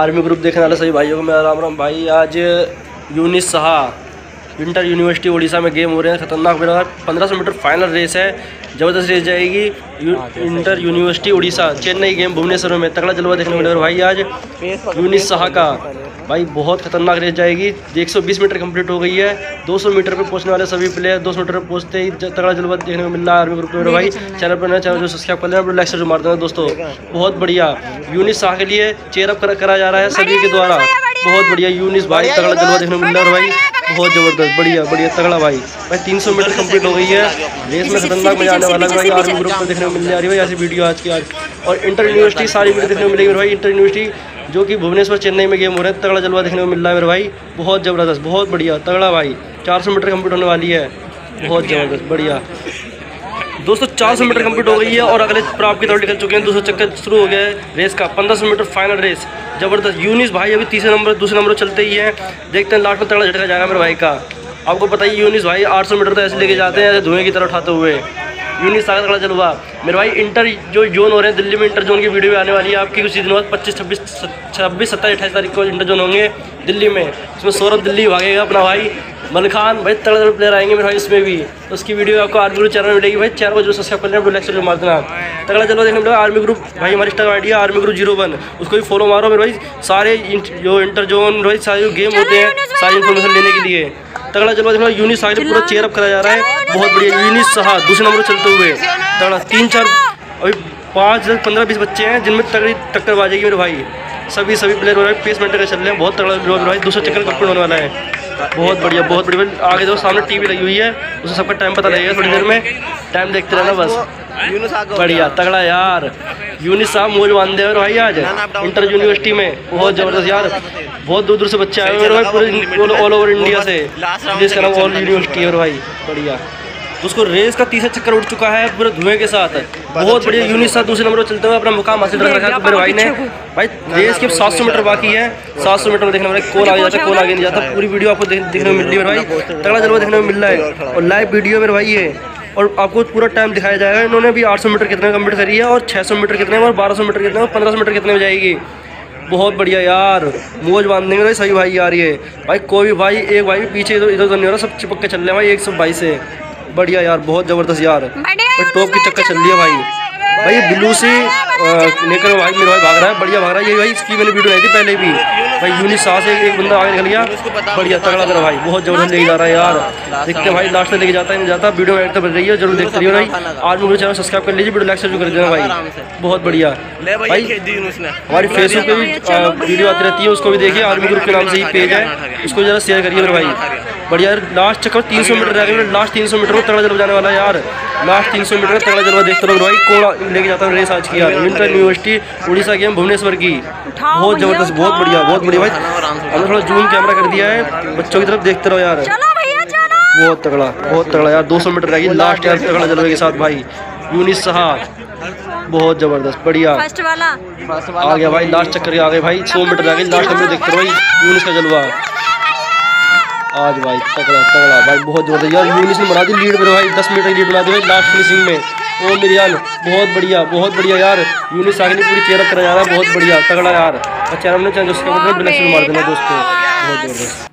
Army group देखने वाले सभी भाइयों को मेरा राम राम। भाई आज यूनिश शाह इंटर यूनिवर्सिटी उड़ीसा में गेम हो रहे हैं। खतरनाक मेरा 1500 मीटर फाइनल रेस है, ज़बरदस्त रेस जाएगी। Inter university Orissa Chennai game Bhubaneswar में तगड़ा जलवा देखने मिलेगा भाई आज यूनिश शाह का। भाई बहुत खतरनाक रेस जाएगी। 120 मीटर कंप्लीट हो गई है। 200 मीटर पे पहुंचने वाले सभी प्लेयर 200 मीटर पे पहुंचते ही तगड़ा जलवा देखने को मिल रहा है आर्मी ग्रुप में। भाई चैनल पर नया चैनल जो सब्सक्राइब कर लेना, लाइक शेयर मार देना दोस्तों। बहुत बढ़िया यूनिश शाह के लिए चेयरअप करा जा रहा है सभी के द्वारा। बहुत बढ़िया यूनिश भाई, तगड़ा जलवा देखने को मिल रहा है भाई, बहुत ज़बरदस्त बढ़िया बढ़िया तगड़ा भाई। भाई 300 मीटर कंप्लीट हो गई है। रेस में खतरनाक मजा आने वाला है भाई। आर्मी ग्रुप को देखने को मिलने आ रही है भाई ऐसी वीडियो आज की आज। और इंटर यूनिवर्सिटी सारी वीडियो देखने को मिलेगी भाई। इंटर यूनिवर्सिटी जो कि भुवनेश्वर चेन्नई में गेम हो रहा है, तगड़ा जलवा देखने को मिल रहा है मेरे भाई। बहुत ज़बरदस्त बहुत बढ़िया तगड़ा भाई। 400 मीटर कंप्लीट होने वाली है, बहुत ज़बरदस्त बढ़िया। दोस्तों 400 मीटर कंप्लीट हो गई है और अगले प्राप की तरफ निकल चुके हैं। 200 चक्कर शुरू हो गया है रेस का। 1500 मीटर फाइनल रेस ज़बरदस्त। यूनिश भाई अभी दूसरे नंबर चलते ही है। देखते हैं लास्ट में तगड़ा झटका जाएगा मेरे भाई का। आपको पता ही यूनिश भाई 800 मीटर तो ऐसे लेके जाते हैं ऐसे धुएँ की तरफ उठाते हुए। यूनिश शाह तगड़ा जलवा मेरे भाई। इंटर जो जोन हो रहे हैं दिल्ली में, इंटर जोन की वीडियो भी आने वाली है आपकी कुछ दिनों बाद। 25, 26, 27, 28 तारीख को इंटर जोन होंगे दिल्ली में। उसमें सौरभ दिल्ली भागेगा अपना भाई, मलखान भाई तगड़ा तगड़े प्लेयर आएंगे मेरे भाई। इसमें भी उसकी वीडियो आपको आर्मी ग्रुप चैनल में मिलेगी भाई। चैनल को जो सब्सक्राइब कर लेना, लाइक मार देना। तगड़ा जलवा देखने मिलेगा आर्मी ग्रुप भाई। हमारी इंस्टाग्राम आईडी है armygroup01, उसको भी फॉलो मारो मेरे भाई। सारे जो इंटर जोन भाई सारे जो गेम होते हैं सारी इन्फॉर्मेशन लेने के लिए तगड़ा जलवा देखना। यूनिश शाह पूरा चेयरअप कराया जा रहा है। बहुत बढ़िया यूनिश शाह दूसरे नंबर चलते हुए तगड़ा। 3-4 अभी 5, 10, 15, 20 बच्चे हैं जिनमें तगड़ी टक्कर बाजेगी मेरे भाई। सभी प्लेयर मेरे भाई 20 मिनट का चल रहे हैं। बहुत तगड़ा जलवा मेरे भाई। 200 चक्कर कंप्लीट होने वाला है। बहुत बढ़िया बहुत बढ़िया। आगे देखो सामने टीवी लगी हुई है, उसमें सबका टाइम पता लगेगा थोड़ी देर में। टाइम देखते रहना बस। बढ़िया तगड़ा यार यूनिश शाह मौज बांधे और भाई आज इंटर यूनिवर्सिटी में। बहुत ज़बरदस्त यार, बहुत दूर दूर से बच्चे आए हुए हैं पूरे ऑल ओवर इंडिया से। जिसका नाम ऑल यूनिवर्सिटी और भाई बढ़िया। उसको रेस का तीसरा चक्कर उठ चुका है पूरे धुएं के साथ। बहुत बढ़िया यूनिश शाह दूसरे नंबर पर चलते हुए अपना मुकाम हासिल कर रखा है मेरे भाई ने। भाई रेस के 700 मीटर बाकी है। 700 मीटर में देखने वाले कौन आगे जाता है कौन आगे नहीं जाता, पूरी वीडियो आपको देखने को मिल रही है मेरे भाई। तगड़ा जलवा देखने को मिल रहा है और लाइव वीडियो मेरे भाई है। और आपको पूरा टाइम दिखाया जाएगा। इन्होंने अभी 800 मीटर कितने कंप्लीट करी है और 600 मीटर कितने और 1200 मीटर कितने और 1500 मीटर कितने में जाएगी। बहुत बढ़िया यार मौज बांध देंगे भाई सही भाई यार। ये भाई कोई भी भाई एक भाई पीछे इधर उधर नहीं हो रहा, सब चिपक के चल रहे हैं भाई एक सब भाई से। बढ़िया यार बहुत ज़बरदस्त यार। टॉप की चक्कर चल रही है भाई। भाई ब्लू से लेकर भाई मेरा भाई भाग रहा है, बढ़िया भाग रहा है ये भाई। इसकी मैंने वीडियो लाई थी पहले भी भाई। यूनिश शाह से एक बंदा आगे निकल गया, बढ़िया तगड़ा मेरा भाई। बहुत ज़बरदस्त लेके जा रहा है यार। देखते हैं भाई लास्ट में लेके जाता है नहीं जाता। वीडियो एड तो बन रही है, जरूर देखते रहिए भाई। आज मेरे चैनल सब्सक्राइब कर लीजिए, वीडियो लाइक शेयर कर देना भाई। बहुत बढ़िया भाई। हमारी फेसबुक पर भी वीडियो आती रहती है, उसको भी देखिए। आर्मी ग्रुप के नाम से ही पेज है, उसको ज़रा शेयर करिए मेरे भाई। बढ़िया यार लास्ट चक्कर 300 मीटर रह गए। लास्ट 300 मीटर में तगड़ा जलवा जाने वाला है यार। लास्ट 300 मीटर में तगड़ा जलवा देखते रहो भाई। कौन लेके जाता है रेस आज की यार inter university Orissa game Bhubaneswar की। बहुत ज़बरदस्त बहुत बढ़िया भाई। हमने थोड़ा जूम कैमरा कर दिया है बच्चों की तरफ, देखते रहो यार। बहुत तगड़ा यार। 200 मीटर रह गई लास्ट यार तगड़ा जलवे के साथ भाई। यूनिश शाह बहुत ज़बरदस्त बढ़िया आ गया भाई। लास्ट चक्कर आ गए भाई। 100 मीटर रह गई लास्ट चक्कर, देखते रहो भाई यूनिश का जलवा आज भाई। तगड़ा भाई बहुत ज़बरदस्त यार। यूनिश ने बना दी लीड मेरे भाई। 10 मीटर की लीड बना दी भाई लास्ट फिनिशिंग में। ओ मेरी यार बहुत बढ़िया यार। यूनिश शाह पूरी चेयरअप करा जा रहा है। बहुत बढ़िया तगड़ा यार। अच्छा हमने चैनल सब्सक्राइब कर लेना, बेल आइकन मार देना दोस्तों। बहुत ज़बरदस्त।